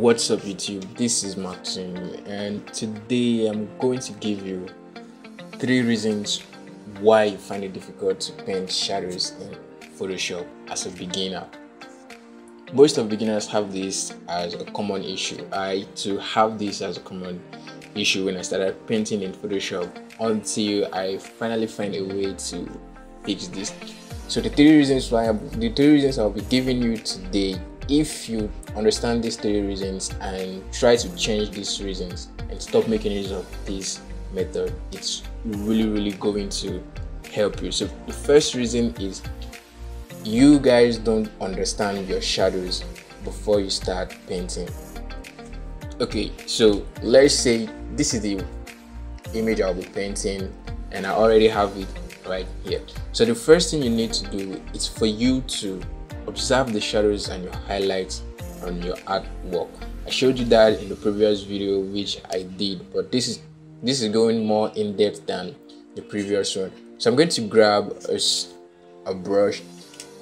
What's up YouTube, this is Martin, and today I'm going to give you 3 reasons why you find it difficult to paint shadows in Photoshop as a beginner. Most of beginners have this as a common issue. I too have this as a common issue when I started painting in Photoshop, until I finally find a way to fix this. So the three reasons I'll be giving you today, if you understand these 3 reasons and try to change these reasons and stop making use of this method, it's really going to help you. So the first reason is you guys don't understand your shadows before you start painting. Okay, so let's say this is the image I'll be painting and I already have it right here. So the first thing you need to do is for you to observe the shadows and your highlights on your artwork. I showed you that in the previous video, which I did, but this is going more in depth than the previous one. So I'm going to grab a brush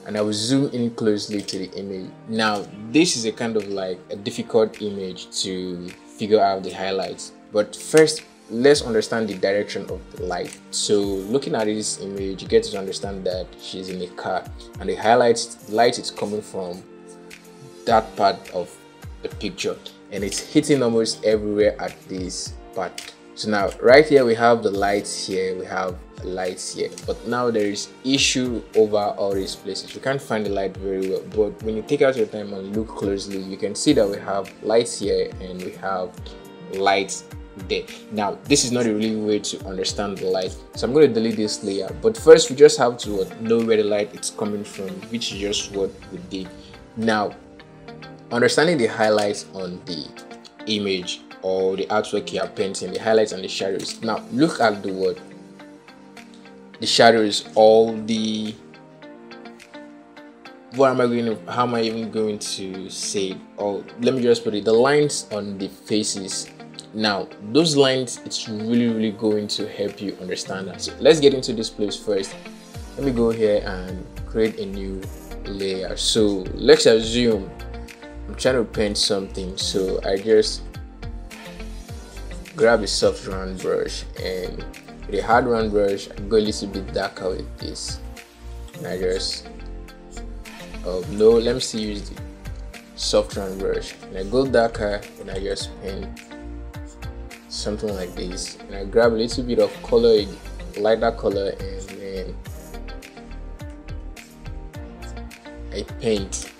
and I will zoom in closely to the image. Now this is a kind of like a difficult image to figure out the highlights, but first let's understand the direction of the light. So looking at this image, you get to understand that she's in a car and the light is coming from that part of the picture and it's hitting almost everywhere at this part. So now right here we have the lights here, we have the lights here, but now there is issue over all these places. You can't find the light very well, but when you take out your time and look closely, you can see that we have lights here and we have lights there. Now this is not a really way to understand the light, so I'm going to delete this layer, but first we just have to know where the light is coming from, which is just what we did. Now understanding the highlights on the image or the artwork you are painting, the highlights and the shadows. Now look at the word, the shadows, all the, let me just put it, the lines on the faces. Now those lines, it's really going to help you understand that. So let's get into this place first. Let me go here and create a new layer. So let's assume I'm trying to paint something, so I just grab a soft round brush, and with a hard round brush I go a little bit darker with this, and I just let me see, use the soft round brush, and I go darker and I just paint something like this, and I grab a little bit of color, lighter color, and then I paint.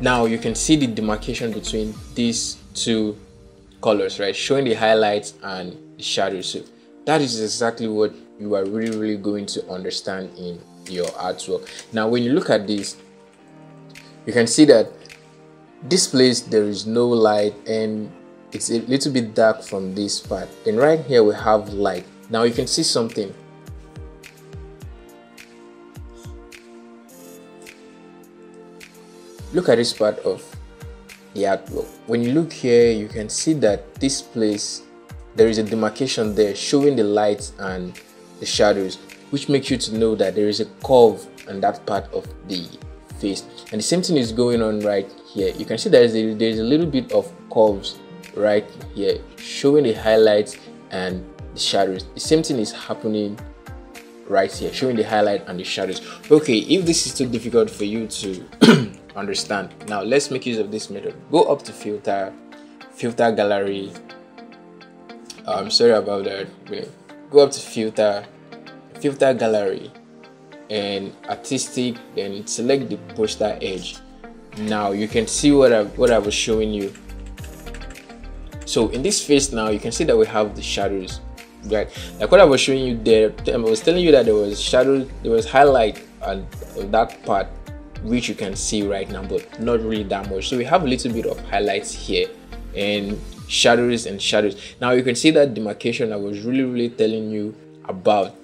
Now you can see the demarcation between these 2 colors, right, showing the highlights and the shadows. So that is exactly what you are really going to understand in your artwork. Now when you look at this, you can see that this place there is no light and it's a little bit dark from this part, and right here we have light. Now you can see something, look at this part of the artwork. When you look here, you can see that this place there is a demarcation there showing the lights and the shadows, which makes you to know that there is a curve on that part of the face. And the same thing is going on right here. You can see there's a little bit of curves right here showing the highlights and the shadows. The same thing is happening right here, showing the highlight and the shadows. Okay, if this is too difficult for you to understand, now let's make use of this method. Go up to filter gallery. I'm sorry about that. Go up to filter gallery and artistic, then select the poster edge. Now you can see what I was showing you. So in this face now, you can see that we have the shadows, right? Like what I was showing you there, I was telling you that there was shadow, there was highlight on that part, which you can see right now, but not really that much. So we have a little bit of highlights here and shadows and shadows. Now you can see that demarcation I was really telling you about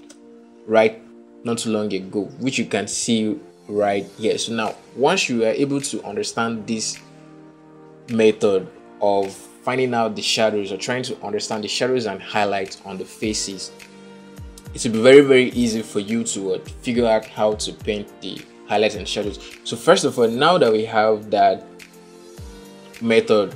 right not too long ago, which you can see right here. So now once you are able to understand this method of finding out the shadows or trying to understand the shadows and highlights on the faces, it will be very easy for you to figure out how to paint the highlights and shadows. So first of all, now that we have that method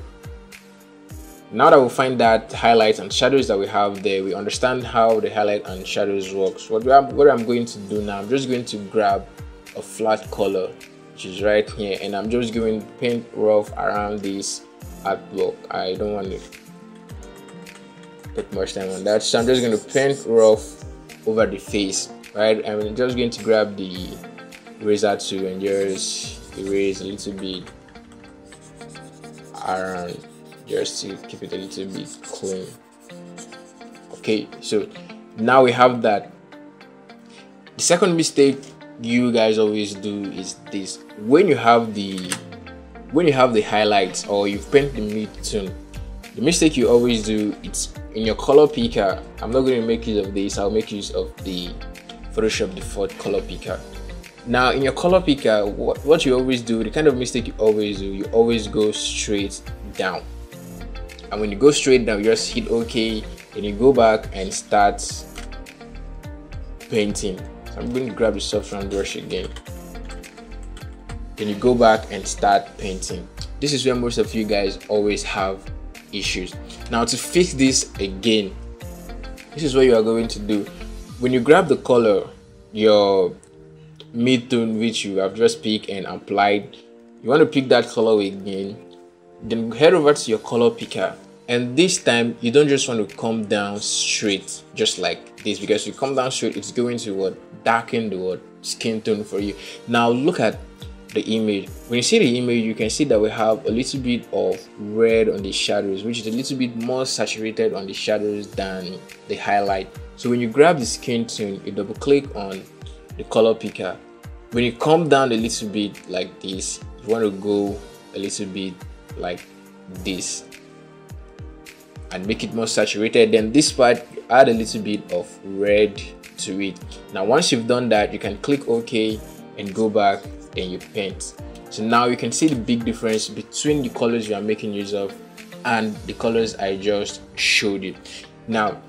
Now that we find that highlights and shadows that we have there, we understand how the highlight and shadows works. What I'm going to do now, I'm just going to grab a flat color, which is right here, and I'm just going to paint rough around this art block. I don't want to put much time on that, so I'm just going to paint rough over the face, right? I'm just going to grab the eraser tool and just erase a little bit around, just to keep it a little bit clean. Okay, so now we have that. The second mistake you guys always do is this: when you have the highlights or you've painted the mid-tone, the mistake you always do, it's in your color picker. I'm not going to make use of this, I'll make use of the Photoshop default color picker. Now in your color picker, what you always do, the kind of mistake you always do, you always go straight down. And when you go straight down, you just hit OK, and you go back and start painting. So I'm going to grab the soft round brush again. Then you go back and start painting. This is where most of you guys always have issues. Now to fix this again, this is what you are going to do. When you grab the color, your mid-tone which you have just picked and applied, you want to pick that color again. Then head over to your color picker, and this time you don't just want to come down straight just like this, because if you come down straight, it's going to what, darken the what, skin tone for you. Now look at the image. When you see the image, you can see that we have a little bit of red on the shadows, which is a little bit more saturated on the shadows than the highlight. So when you grab the skin tone, you double click on the color picker. When you come down a little bit like this, you want to go a little bit like this and make it more saturated. Then this part, add a little bit of red to it. Now once you've done that, you can click OK and go back and you paint. So now you can see the big difference between the colors you are making use of and the colors I just showed you. Now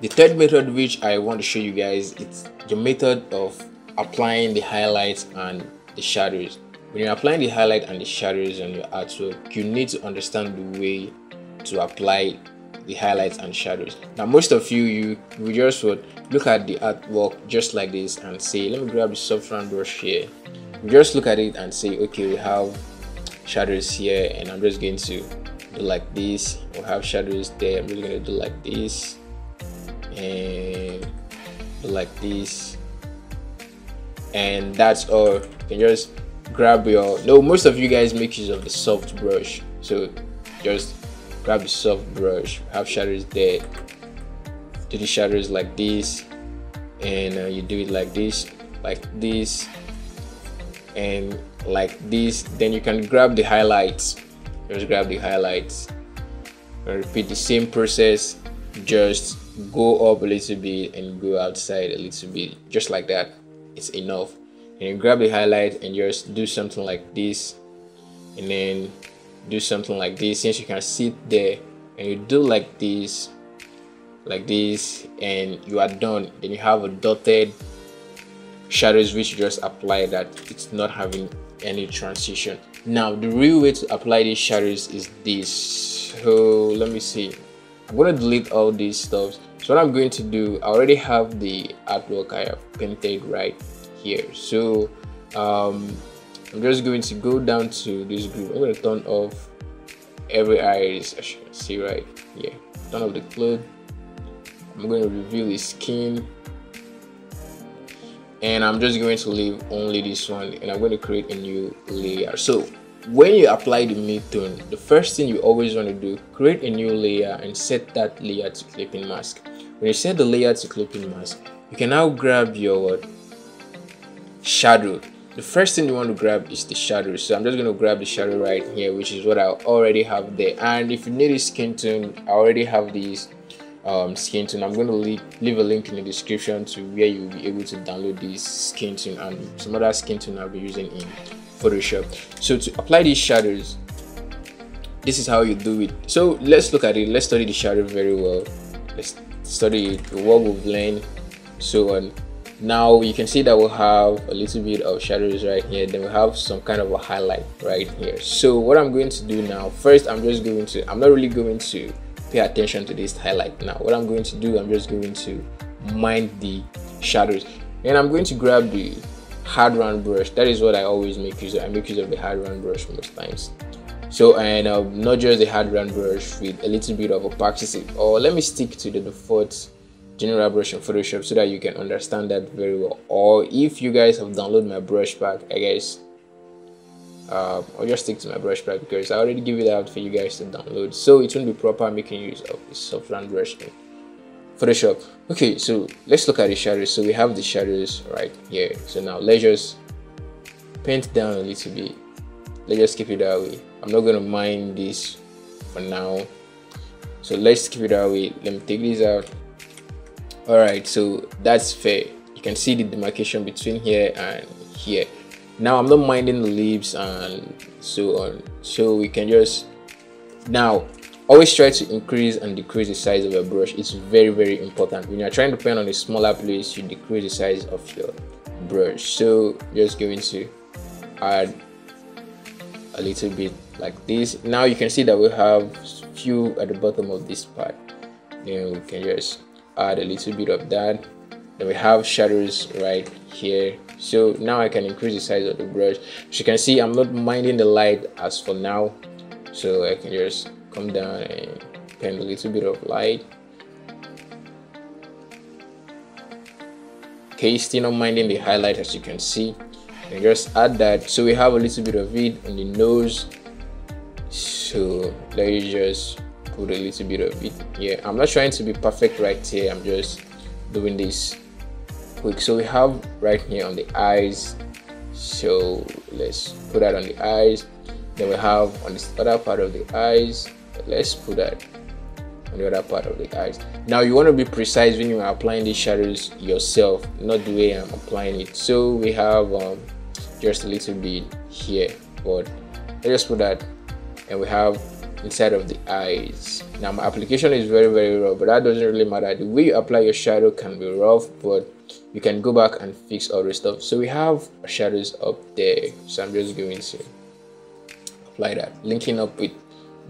the third method which I want to show you guys, it's the method of applying the highlights and the shadows. When you're applying the highlight and the shadows on your artwork, you need to understand the way to apply the highlights and shadows. Now most of you just would look at the artwork just like this and say, let me grab the soft round brush here. You just look at it and say, okay, we have shadows here, and I'm just going to do like this. We'll have shadows there, I'm just going to do like this and do like this, and that's all. You can just grab your, no, most of you guys make use of the soft brush, so just grab the soft brush, have shadows there, do the shadows like this, and you do it like this and like this. Then you can grab the highlights, just grab the highlights and repeat the same process. Just go up a little bit and go outside a little bit, just like that, it's enough. And you grab the highlight and just do something like this, and then do something like this. Since you can sit there, and you do like this, and you are done. Then you have a dotted shadows which you just apply, that it's not having any transition. Now the real way to apply these shadows is this. So let me see, I'm gonna delete all these stuff. So what I'm going to do, I already have the artwork I have painted right here, so I'm just going to go down to this group. I'm going to turn off every iris, I should see right here. Turn off the cloth. I'm going to reveal the skin, and I'm just going to leave only this one, and I'm going to create a new layer. So when you apply the mid-tone, the first thing you always want to do, create a new layer and set that layer to clipping mask. When you set the layer to clipping mask, you can now grab your shadow. The first thing you want to grab is the shadow, so I'm just going to grab the shadow right here, which is what I already have there. And if you need a skin tone, I already have this skin tone. I'm going to leave a link in the description to where you'll be able to download this skin tone and some other skin tone I'll be using in Photoshop. So to apply these shadows, this is how you do it. So let's look at it, let's study the shadow very well, let's study it, what will blend, so on. Now you can see that we'll have a little bit of shadows right here, then we have some kind of a highlight right here. So what I'm going to do now, first I'm not really going to pay attention to this highlight now. What I'm going to do, I'm just going to mind the shadows, and I'm going to grab the hard round brush. That is what I always make use of. I make use of the hard round brush most times. So, and not just the hard round brush with a little bit of opacity, or let me stick to the default general brush in Photoshop so that you can understand that very well. Or if you guys have downloaded my brush pack, I guess I'll just stick to my brush pack because I already give it out for you guys to download, so it won't be proper making use of the soft round brush in Photoshop. Okay, so let's look at the shadows. So we have the shadows right here. So now let's just paint down a little bit. Let's just keep it that way. I'm not gonna mind this for now, so let's keep it that way. Let me take this out. All right, so that's fair. You can see the demarcation between here and here. Now I'm not minding the leaves and so on, so we can just now always try to increase and decrease the size of your brush. It's very, very important. When you're trying to paint on a smaller place, you decrease the size of your brush. So just going to add a little bit like this. Now you can see that we have few at the bottom of this part, and we can just add a little bit of that. Then we have shadows right here. So now I can increase the size of the brush. As you can see, I'm not minding the light as for now, so I can just come down and paint a little bit of light. Okay, still not minding the highlight, as you can see, and just add that. So we have a little bit of it on the nose, so let's just put a little bit of it. Yeah, I'm not trying to be perfect right here, I'm just doing this quick. So we have right here on the eyes, so let's put that on the eyes. Then we have on this other part of the eyes, let's put that on the other part of the eyes. Now you want to be precise when you are applying these shadows yourself, not the way I'm applying it. So we have just a little bit here, but let's just put that, and we have inside of the eyes. Now my application is very, very rough, but that doesn't really matter. The way you apply your shadow can be rough, but you can go back and fix all the stuff. So we have shadows up there, so I'm just going to apply that, linking up with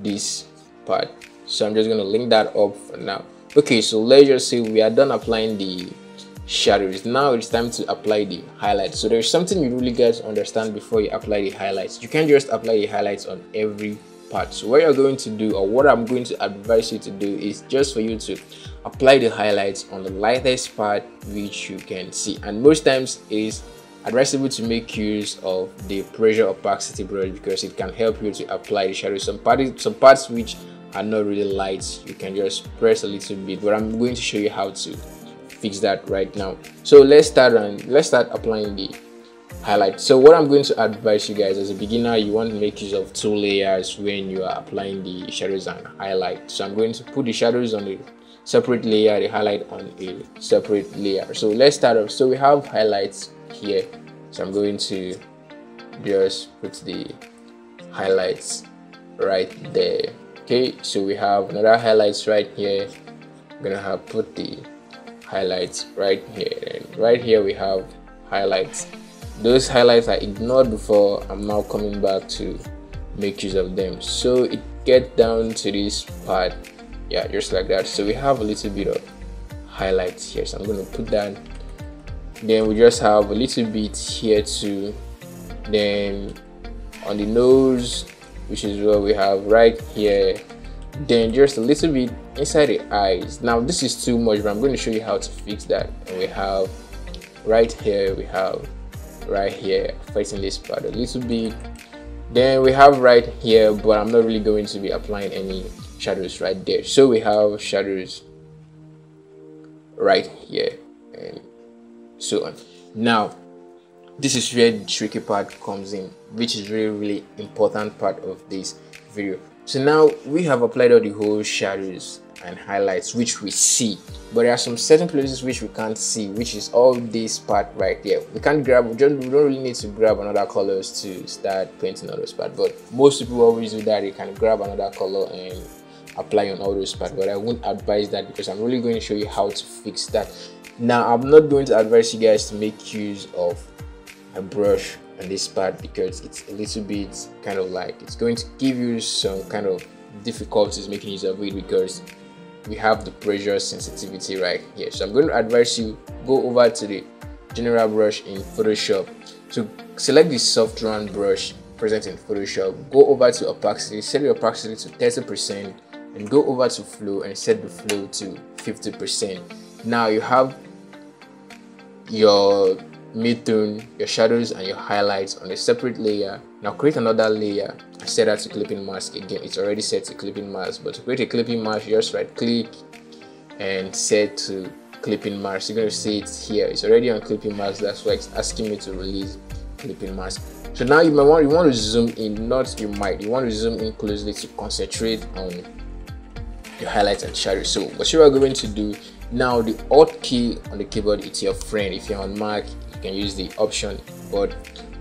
this part. So I'm just going to link that up for now. Okay, so let's just say we are done applying the shadows. Now it's time to apply the highlights. So there's something you really guys understand before you apply the highlights. You can't just apply the highlights on every part. So what you're going to do, or what I'm going to advise you to do, is just for you to apply the highlights on the lightest part which you can see. And most times it is advisable to make use of the pressure opacity brush because it can help you to apply the shadows. Some parts which are not really light, you can just press a little bit, but I'm going to show you how to fix that right now. So let's start applying the highlight. So what I'm going to advise you guys, as a beginner, you want to make use of two layers when you are applying the shadows and highlight. So I'm going to put the shadows on a separate layer, the highlight on a separate layer. So let's start off. So we have highlights here, so I'm going to just put the highlights right there. Okay, so we have another highlights right here. I'm gonna have put the highlights right here, and right here we have highlights. Those highlights I ignored before, I'm now coming back to make use of them. So it gets down to this part, yeah, just like that. So we have a little bit of highlights here, so I'm going to put that. Then we just have a little bit here too. Then on the nose, which is what we have right here. Then just a little bit inside the eyes. Now this is too much, but I'm going to show you how to fix that. And we have right here, we have right here, facing this part a little bit. Then we have right here, but I'm not really going to be applying any shadows right there. So we have shadows right here and so on. Now this is where the tricky part comes in, which is really, really important part of this video. So now we have applied all the whole shadows and highlights which we see, but there are some certain places which we can't see, which is all this part right there. We can't grab, we don't really need to grab another colors to start painting all those parts, but most people always do that. They can grab another color and apply on all those parts, but I won't advise that because I'm really going to show you how to fix that. Now, I'm not going to advise you guys to make use of a brush on this part because it's a little bit kind of like it's going to give you some kind of difficulties making use of it because we have the pressure sensitivity right here. So I'm going to advise you go over to the general brush in Photoshop. So select the soft round brush present in Photoshop, go over to opacity, set the opacity to 30% and go over to flow and set the flow to 50%. Now you have your midtone, your shadows and your highlights on a separate layer. Now create another layer and set that to clipping mask. Again, it's already set to clipping mask, but to create a clipping mask, you just right click and set to clipping mask. You're going to see it here, it's already on clipping mask, that's why it's asking me to release clipping mask. So now you might want to zoom in, you want to zoom in closely to concentrate on your highlights and shadows. So what you are going to do now, the Alt key on the keyboard, it's your friend. If you're on Mac, you can use the Option, but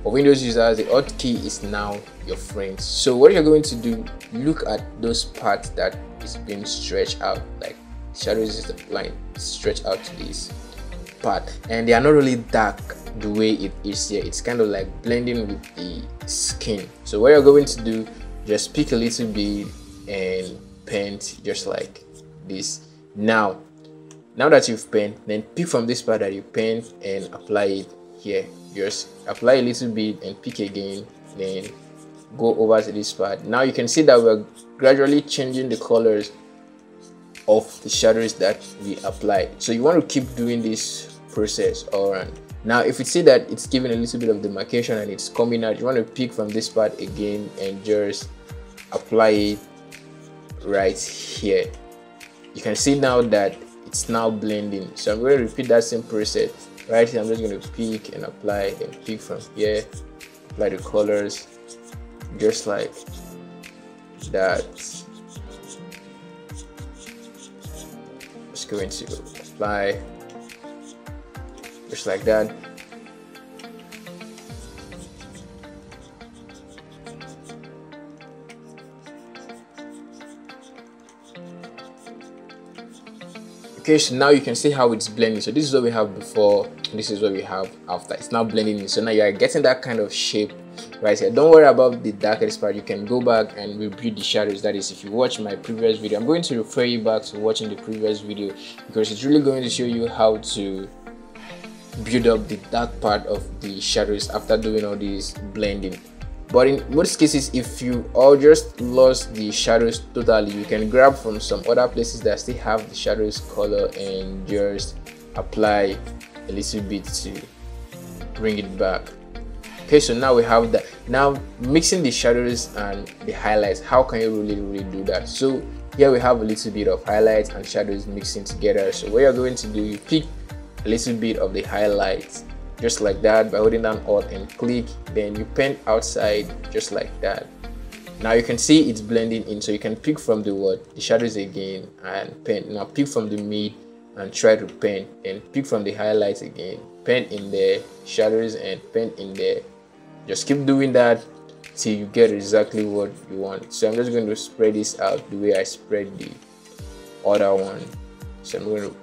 for Windows users, the Alt key is now your friend. So what you're going to do, look at those parts that is being stretched out, like shadows is the line stretched out to this part, and they are not really dark the way it is here. It's kind of like blending with the skin. So what you're going to do, just pick a little bit and paint just like this. Now that you've painted, then pick from this part that you paint and apply it here. Just apply a little bit and pick again, then go over to this part. Now you can see that we're gradually changing the colors of the shadows that we applied. So you want to keep doing this process. All right, now if you see that it's giving a little bit of demarcation and it's coming out, you want to pick from this part again and just apply it right here. You can see now that it's now blending. So I'm going to repeat that same process right here. I'm just going to pick and apply and pick from here, apply the colors just like that. Just going to apply just like that. Okay, so now you can see how it's blending. So this is what we have before and this is what we have after. It's now blending in. So now you are getting that kind of shape right here. Don't worry about the darkest part, you can go back and rebuild the shadows. That is, if you watch my previous video, I'm going to refer you back to watching the previous video because it's really going to show you how to build up the dark part of the shadows after doing all this blending. But in most cases, if you all just lost the shadows totally, you can grab from some other places that still have the shadows color and just apply a little bit to bring it back. Okay, so now we have that. Now mixing the shadows and the highlights, how can you really do that? So here we have a little bit of highlights and shadows mixing together. So what you're going to do, you pick a little bit of the highlights just like that by holding down Alt and click, then you paint outside just like that. Now you can see it's blending in, so you can pick from the the shadows again and paint. Now pick from the mid and try to paint, and pick from the highlights again, paint in there, shadows and paint in there. Just keep doing that till you get exactly what you want. So I'm just going to spread this out the way I spread the other one. So I'm going to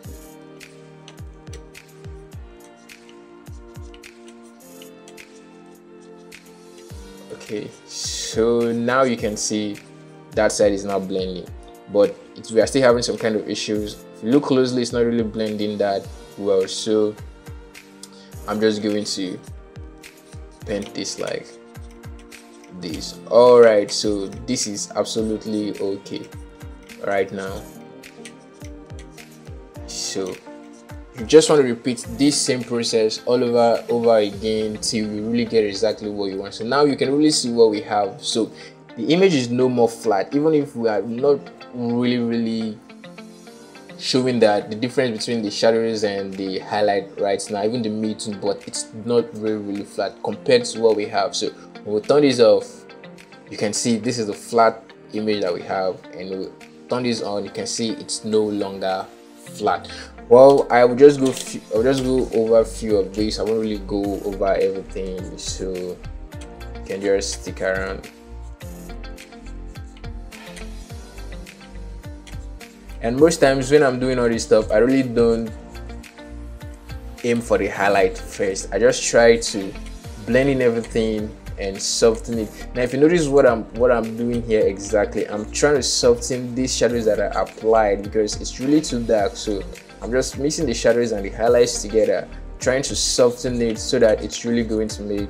okay, so now you can see that side is not blending, but we are still having some kind of issues. If you look closely, it's not really blending that well. So I'm just going to paint this like this. All right, so this is absolutely okay right now. So you just want to repeat this same process all over again till you really get exactly what you want. So now you can really see what we have. So the image is no more flat, even if we are not really showing that the difference between the shadows and the highlight right now, even the mid-tone, but it's not really flat compared to what we have. So when we turn this off, you can see this is the flat image that we have, and we turn this on, you can see it's no longer flat. Well, I'll just go over a few of these. I won't really go over everything, so you can just stick around. And most times when I'm doing all this stuff, I really don't aim for the highlight first. I just try to blend in everything and soften it. Now if you notice what I'm doing here exactly, I'm trying to soften these shadows that I applied because it's really too dark, so I'm just mixing the shadows and the highlights together, trying to soften it so that it's really going to make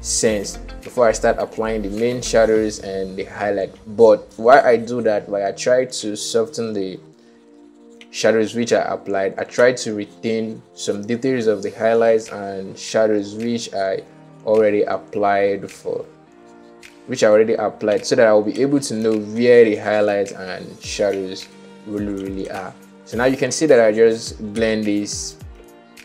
sense before I start applying the main shadows and the highlight. But while I do that, while I try to soften the shadows which I applied, I try to retain some details of the highlights and shadows which I already applied so that I will be able to know where the highlights and shadows really are. So now you can see that I just blend this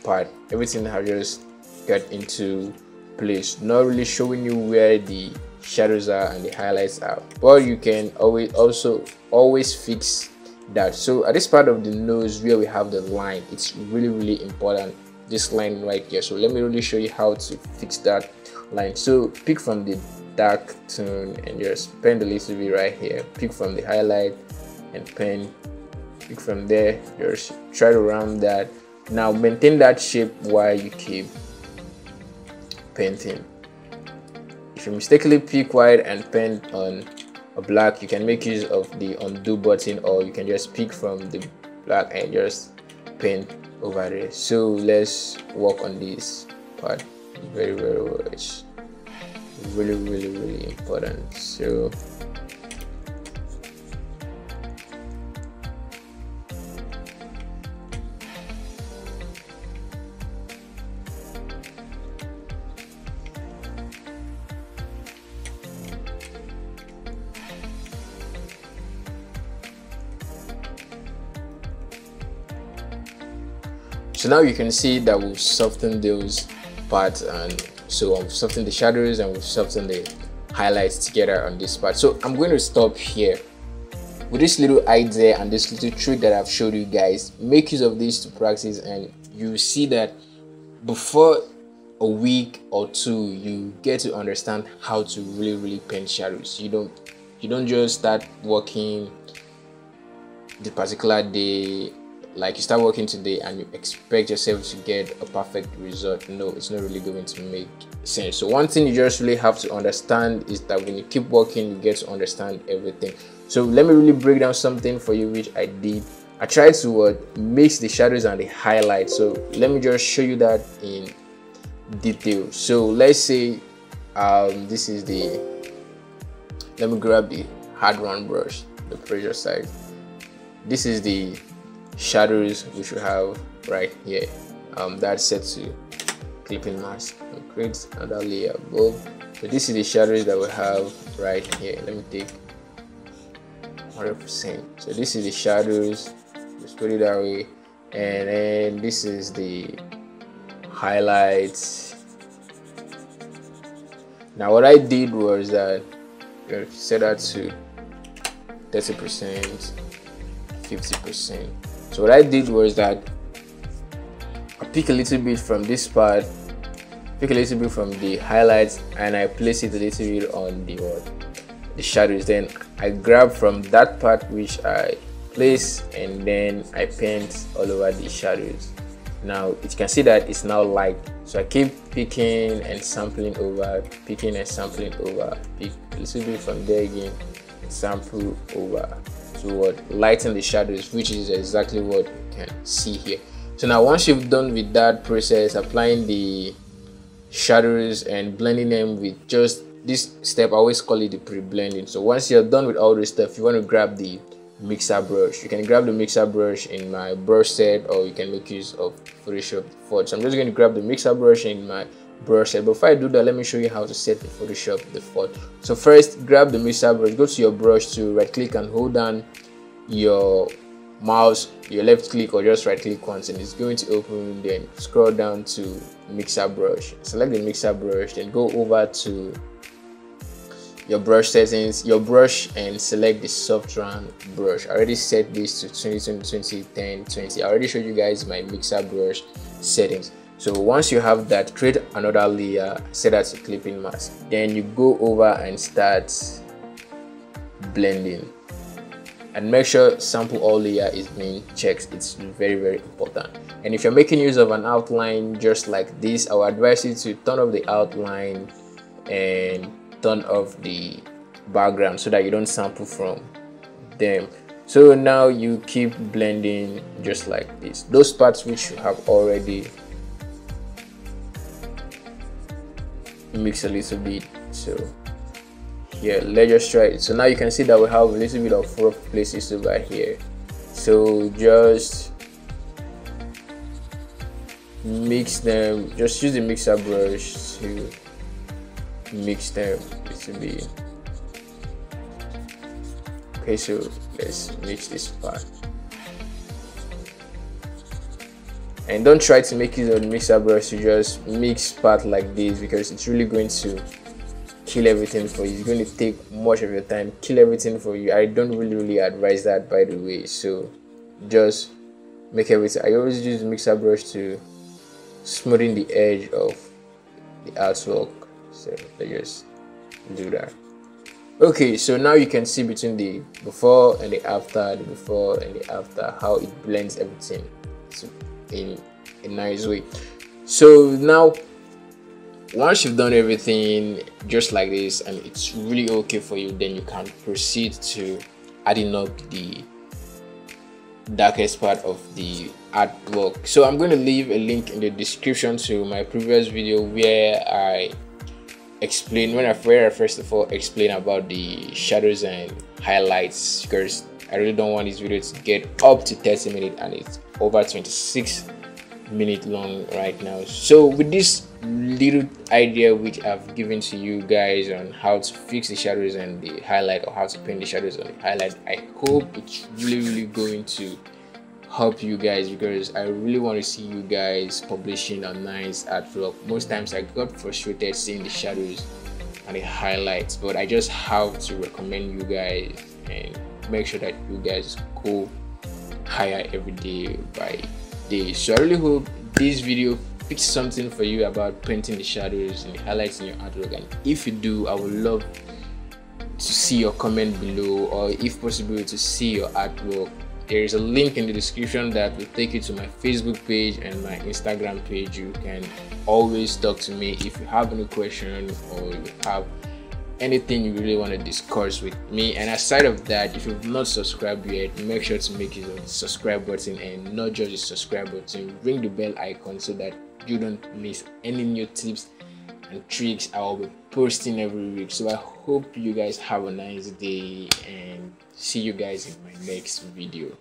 part, everything I just got into place, not really showing you where the shadows are and the highlights are, but you can always fix that. So at this part of the nose where we have the line, it's really important, this line right here. So let me really show you how to fix that line. So pick from the dark tone and just pen a little bit right here, pick from the highlight and pen, pick from there, just try to round that. Now maintain that shape while you keep painting. If you mistakenly pick white and paint on a black, you can make use of the undo button, or you can just pick from the black and just paint over there. So let's work on this part very well. It's really important. So now you can see that we've softened those parts, and so I've softened the shadows and we've softened the highlights together on this part. So I'm going to stop here with this little idea and this little trick that I've showed you guys. Make use of this to practice, and you see that before a week or two, you get to understand how to really paint shadows. You don't just start working the particular day. Like you start working today and you expect yourself to get a perfect result. No, it's not really going to make sense. So one thing you just really have to understand is that when you keep working, you get to understand everything. So let me really break down something for you, which I did. I tried to mix the shadows and the highlights. So let me just show you that in detail. So let's say this is the, let me grab the hard round brush, the pressure side. This is the shadows which we have right here, that's set to clipping mask. And create another layer above. So this is the shadows that we have right here. Let me take 100%. So this is the shadows, just put it that way, and then this is the highlights. Now what I did was that set that to 30%, 50%. So what I did was that I pick a little bit from this part, pick a little bit from the highlights, and I place it a little bit on the shadows. Then I grab from that part which I place, and then I paint all over the shadows. Now you can see that it's now light. So I keep picking and sampling over, picking and sampling over, pick a little bit from there again, and sample over. Toward lighten the shadows, which is exactly what you can see here. So now once you've done with that process, applying the shadows and blending them with just this step, I always call it the pre-blending. So once you're done with all this stuff, you want to grab the mixer brush. You can grab the mixer brush in my brush set, or you can make use of Photoshop default. So I'm just going to grab the mixer brush in my brush set. Before I do that, let me show you how to set the Photoshop default. So first, grab the mixer brush, go to your brush to right click and hold down your mouse, your left click or just right click once, and it's going to open. Then scroll down to mixer brush, select the mixer brush, then go over to your brush settings, your brush, and select the soft round brush. I already set this to 20/20/20/10/20. I already showed you guys my mixer brush settings. So once you have that, create another layer, set that to clipping mask. Then you go over and start blending. and make sure sample all layer is being checked. It's very, very important. And if you're making use of an outline just like this, I would advise you to turn off the outline and turn off the background so that you don't sample from them. So now you keep blending just like this, those parts which you have already mixed a little bit. So yeah, let's just try it. So now you can see that we have a little bit of rough places over here, so just mix them, just use the mixer brush to mix them a little bit. Okay, so let's mix this part, and don't try to make it on mixer brush to just mix part like this, because it's really going to kill everything for you. It's going to take much of your time, kill everything for you. I don't really advise that, by the way. So just make everything. I always use the mixer brush to smoothen the edge of the artwork, so I just do that. Okay, so now you can see between the before and the after, the before and the after, how it blends everything in a nice way. So now once you've done everything just like this and it's really okay for you, then you can proceed to adding up the darkest part of the art block. So I'm going to leave a link in the description to my previous video where I explain, where I first of all explain about the shadows and highlights, because I really don't want this video to get up to 30 minutes and it's over 26 minutes long right now. So with this little idea which I've given to you guys on how to fix the shadows and the highlight, or how to paint the shadows and the highlight, I hope it's really going to help you guys, because I really want to see you guys publishing a nice art vlog. Most times I got frustrated seeing the shadows and the highlights, but I just have to recommend you guys and make sure that you guys go higher every day by day. So I really hope this video fixed something for you about painting the shadows and the highlights in your artwork, and if you do, I would love to see your comment below, or if possible to see your artwork. There is a link in the description that will take you to my Facebook page and my Instagram page. You can always talk to me if you have any question or you have anything you really want to discuss with me. And aside of that, if you've not subscribed yet, make sure to make use of the subscribe button, and not just the subscribe button, ring the bell icon so that you don't miss any new tips and tricks I will be posting every week. So I hope you guys have a nice day, and see you guys in my next video.